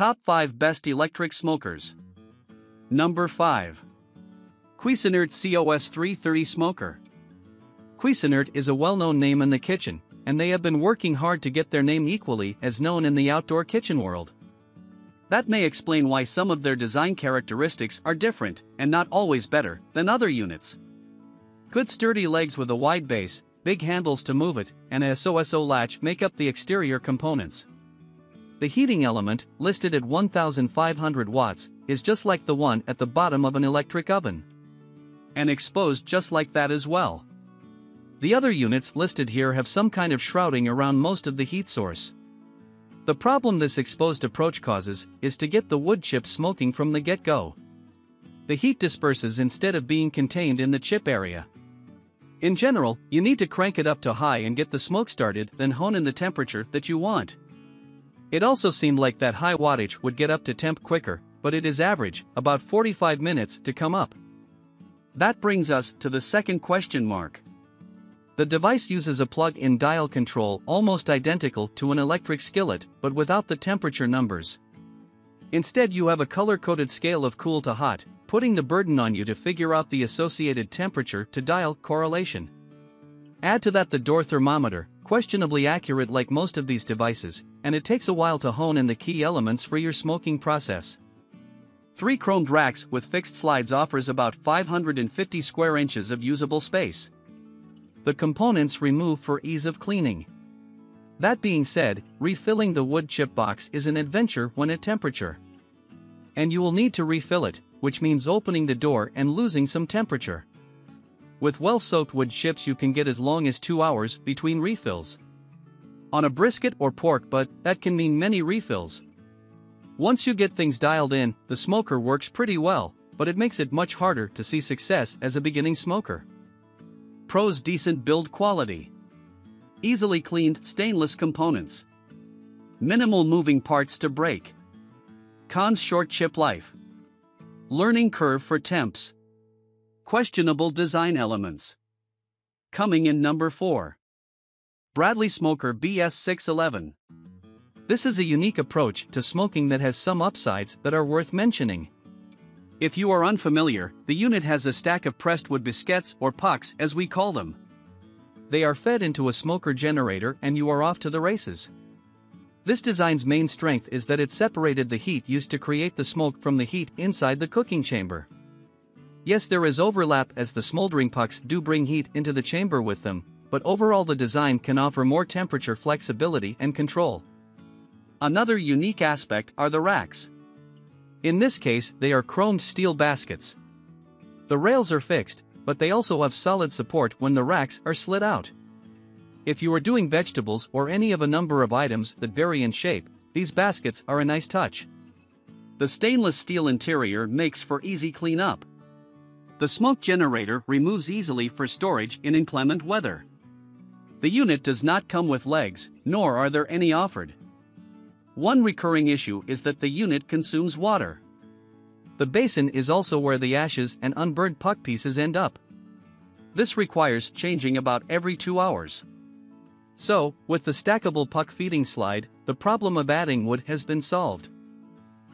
Top 5 Best Electric Smokers. Number 5. Cuisinart COS 330 Smoker. Cuisinart is a well-known name in the kitchen, and they have been working hard to get their name equally as known in the outdoor kitchen world. That may explain why some of their design characteristics are different, and not always better, than other units. Good sturdy legs with a wide base, big handles to move it, and a SOSO latch make up the exterior components. The heating element, listed at 1,500 watts, is just like the one at the bottom of an electric oven, and exposed just like that as well. The other units listed here have some kind of shrouding around most of the heat source. The problem this exposed approach causes is to get the wood chip smoking from the get-go. The heat disperses instead of being contained in the chip area. In general, you need to crank it up to high and get the smoke started, then hone in the temperature that you want. It also seemed like that high wattage would get up to temp quicker, but it is average, about 45 minutes to come up. That brings us to the second question mark. The device uses a plug-in dial control almost identical to an electric skillet, but without the temperature numbers. Instead, you have a color-coded scale of cool to hot, putting the burden on you to figure out the associated temperature to dial correlation. Add to that the door thermometer, questionably accurate like most of these devices, and it takes a while to hone in the key elements for your smoking process. 3 chromed racks with fixed slides offers about 550 square inches of usable space. The components removed for ease of cleaning. That being said, refilling the wood chip box is an adventure when at temperature. And you will need to refill it, which means opening the door and losing some temperature. With well-soaked wood chips you can get as long as 2 hours between refills. On a brisket or pork butt, that can mean many refills. Once you get things dialed in, the smoker works pretty well, but it makes it much harder to see success as a beginning smoker. Pros: decent build quality, easily cleaned stainless components, minimal moving parts to break. Cons: short chip life, learning curve for temps, questionable design elements. Coming in number 4. Bradley Smoker BS611. This is a unique approach to smoking that has some upsides that are worth mentioning. If you are unfamiliar, the unit has a stack of pressed wood biscuits, or pucks as we call them. They are fed into a smoker generator and you are off to the races. This design's main strength is that it separated the heat used to create the smoke from the heat inside the cooking chamber. Yes, there is overlap as the smoldering pucks do bring heat into the chamber with them, but overall the design can offer more temperature flexibility and control. Another unique aspect are the racks. In this case, they are chromed steel baskets. The rails are fixed, but they also have solid support when the racks are slid out. If you are doing vegetables or any of a number of items that vary in shape, these baskets are a nice touch. The stainless steel interior makes for easy cleanup. The smoke generator removes easily for storage in inclement weather. The unit does not come with legs, nor are there any offered. One recurring issue is that the unit consumes water. The basin is also where the ashes and unburned puck pieces end up. This requires changing about every 2 hours. So, with the stackable puck feeding slide, the problem of adding wood has been solved.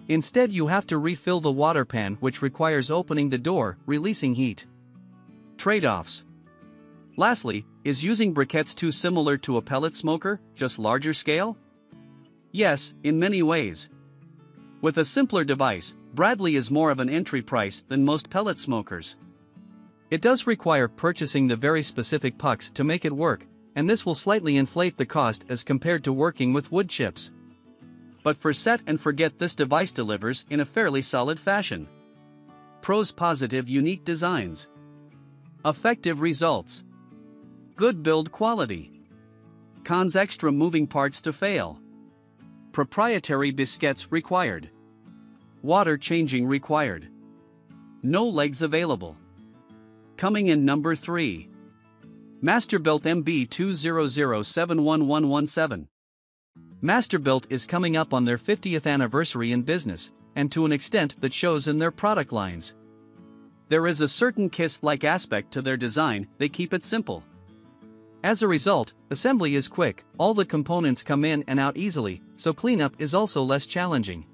Instead, you have to refill the water pan, which requires opening the door, releasing heat. Trade-offs. Lastly, is using briquettes too similar to a pellet smoker, just larger scale? Yes, in many ways. With a simpler device, Bradley is more of an entry price than most pellet smokers. It does require purchasing the very specific pucks to make it work, and this will slightly inflate the cost as compared to working with wood chips. But for set and forget, this device delivers in a fairly solid fashion. Pros: positive unique designs, effective results, good build quality. Cons: extra moving parts to fail, proprietary biscuits required, water changing required, no legs available. Coming in number 3. Masterbuilt MB20071117. Masterbuilt is coming up on their 50th anniversary in business, and to an extent that shows in their product lines. There is a certain KISS-like aspect to their design, they keep it simple. As a result, assembly is quick, all the components come in and out easily, so cleanup is also less challenging.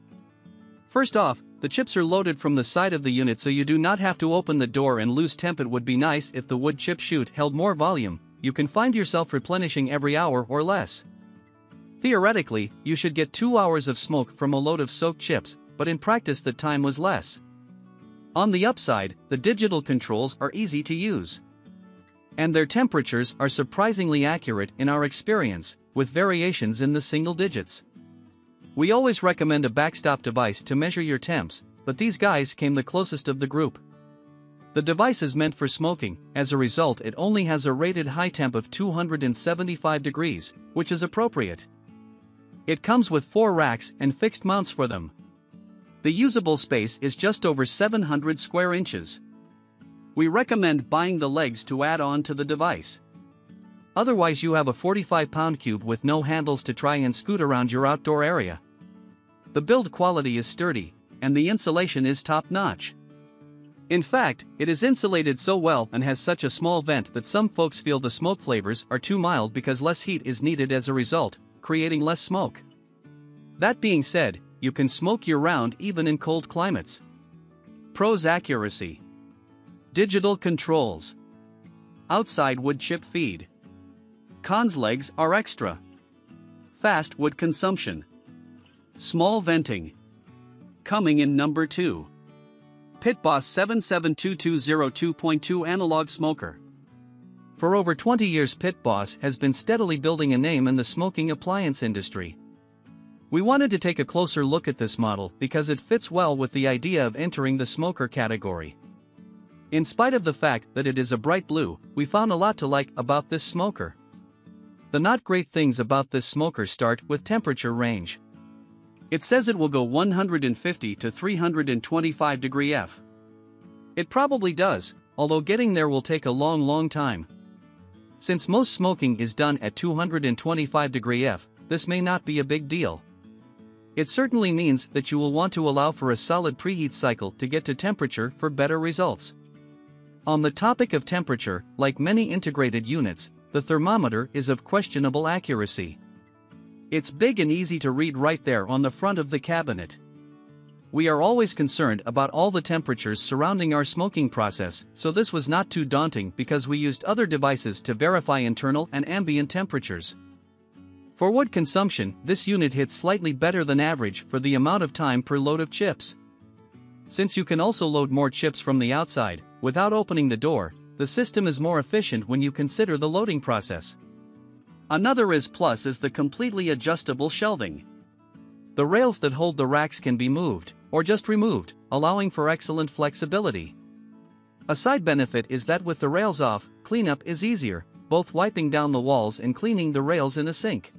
First off, the chips are loaded from the side of the unit so you do not have to open the door and lose temp. It would be nice if the wood chip chute held more volume. You can find yourself replenishing every hour or less. Theoretically, you should get 2 hours of smoke from a load of soaked chips, but in practice the time was less. On the upside, the digital controls are easy to use. And their temperatures are surprisingly accurate in our experience, with variations in the single digits. We always recommend a backstop device to measure your temps, but these guys came the closest of the group. The device is meant for smoking, as a result it only has a rated high temp of 275 degrees, which is appropriate. It comes with 4 racks and fixed mounts for them. The usable space is just over 700 square inches. We recommend buying the legs to add on to the device. Otherwise you have a 45-pound cube with no handles to try and scoot around your outdoor area. The build quality is sturdy, and the insulation is top-notch. In fact, it is insulated so well and has such a small vent that some folks feel the smoke flavors are too mild because less heat is needed as a result, creating less smoke. That being said, you can smoke year-round even in cold climates. Pros: accuracy, digital controls, outside wood chip feed. Cons: legs are extra, fast wood consumption, small venting. Coming in number 2. Pit Boss 77220 2.2 Analog Smoker. For over 20 years Pit Boss has been steadily building a name in the smoking appliance industry. We wanted to take a closer look at this model because it fits well with the idea of entering the smoker category. In spite of the fact that it is a bright blue, we found a lot to like about this smoker. The not great things about this smoker start with temperature range. It says it will go 150 to 325 degree F. It probably does, although getting there will take a long time. Since most smoking is done at 225 degree F, this may not be a big deal. It certainly means that you will want to allow for a solid preheat cycle to get to temperature for better results. On the topic of temperature, like many integrated units, the thermometer is of questionable accuracy. It's big and easy to read right there on the front of the cabinet. We are always concerned about all the temperatures surrounding our smoking process, so this was not too daunting because we used other devices to verify internal and ambient temperatures. For wood consumption, this unit hits slightly better than average for the amount of time per load of chips. Since you can also load more chips from the outside, without opening the door, the system is more efficient when you consider the loading process. Another plus is the completely adjustable shelving. The rails that hold the racks can be moved, or just removed, allowing for excellent flexibility. A side benefit is that with the rails off, cleanup is easier, both wiping down the walls and cleaning the rails in a sink.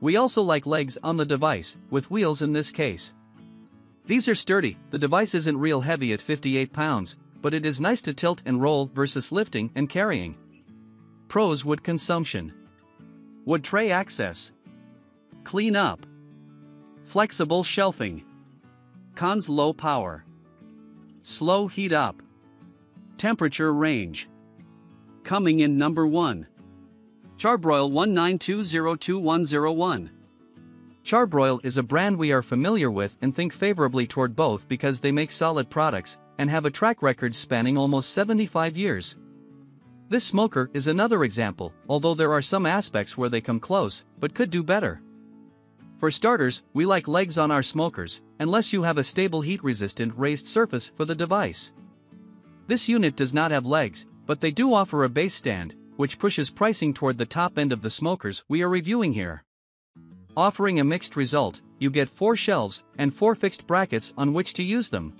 We also like legs on the device, with wheels in this case. These are sturdy. The device isn't real heavy at 58 pounds, but it is nice to tilt and roll versus lifting and carrying. Pros: wood consumption, wood tray access, clean up, flexible shelving. Cons: low power, slow heat up, temperature range. Coming in number 1. Charbroil 19202101. Charbroil is a brand we are familiar with and think favorably toward both because they make solid products and have a track record spanning almost 75 years. This smoker is another example, although there are some aspects where they come close, but could do better. For starters, we like legs on our smokers, unless you have a stable heat-resistant raised surface for the device. This unit does not have legs, but they do offer a base stand, which pushes pricing toward the top end of the smokers we are reviewing here. Offering a mixed result, you get 4 shelves and 4 fixed brackets on which to use them.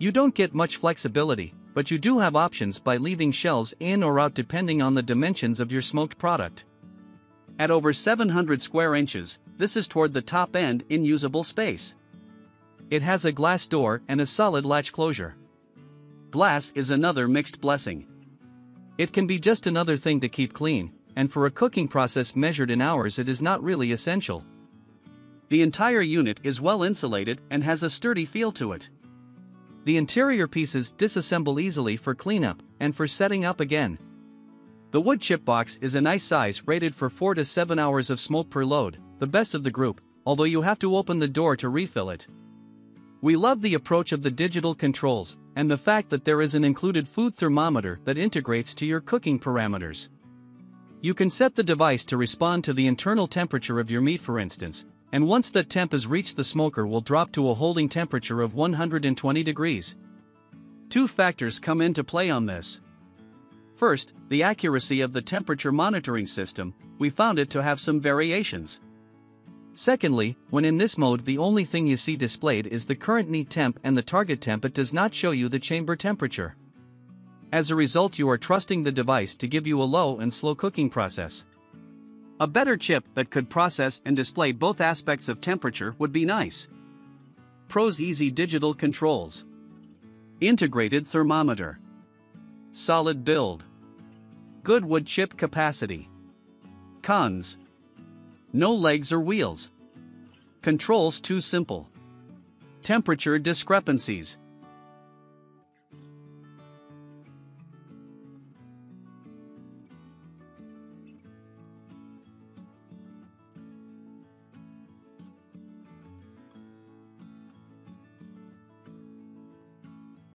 You don't get much flexibility, but you do have options by leaving shelves in or out depending on the dimensions of your smoked product. At over 700 square inches, this is toward the top end in usable space. It has a glass door and a solid latch closure. Glass is another mixed blessing. It can be just another thing to keep clean, and for a cooking process measured in hours it is not really essential. The entire unit is well insulated and has a sturdy feel to it. The interior pieces disassemble easily for cleanup and for setting up again. The wood chip box is a nice size, rated for 4 to 7 hours of smoke per load, the best of the group, although you have to open the door to refill it. We love the approach of the digital controls, and the fact that there is an included food thermometer that integrates to your cooking parameters. You can set the device to respond to the internal temperature of your meat, for instance, and once that temp is reached, the smoker will drop to a holding temperature of 120 degrees. Two factors come into play on this. First, the accuracy of the temperature monitoring system. We found it to have some variations. Secondly, when in this mode, the only thing you see displayed is the current meat temp and the target temp. It does not show you the chamber temperature. As a result, you are trusting the device to give you a low and slow cooking process. A better chip that could process and display both aspects of temperature would be nice. Pros: easy digital controls, integrated thermometer, solid build, good wood chip capacity. Cons: no legs or wheels. Controls too simple. Temperature discrepancies.